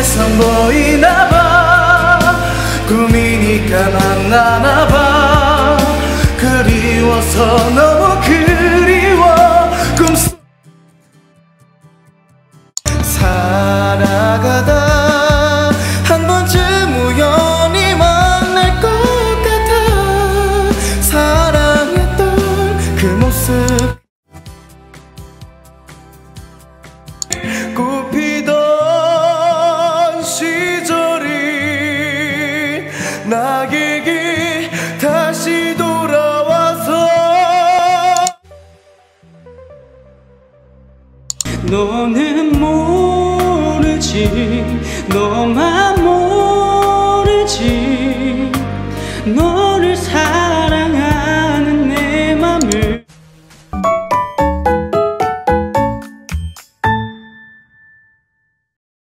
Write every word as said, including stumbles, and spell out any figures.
눈에서 보이나봐. 꿈이니까 만나나봐. 그리워서 너무 그리워. 꿈속 살아가다 한 번쯤 우연히 만날 것 같아. 사랑했던 그 모습 꽃피던 시절이 낙엽이 다시 돌아와서 너는 모르지 너만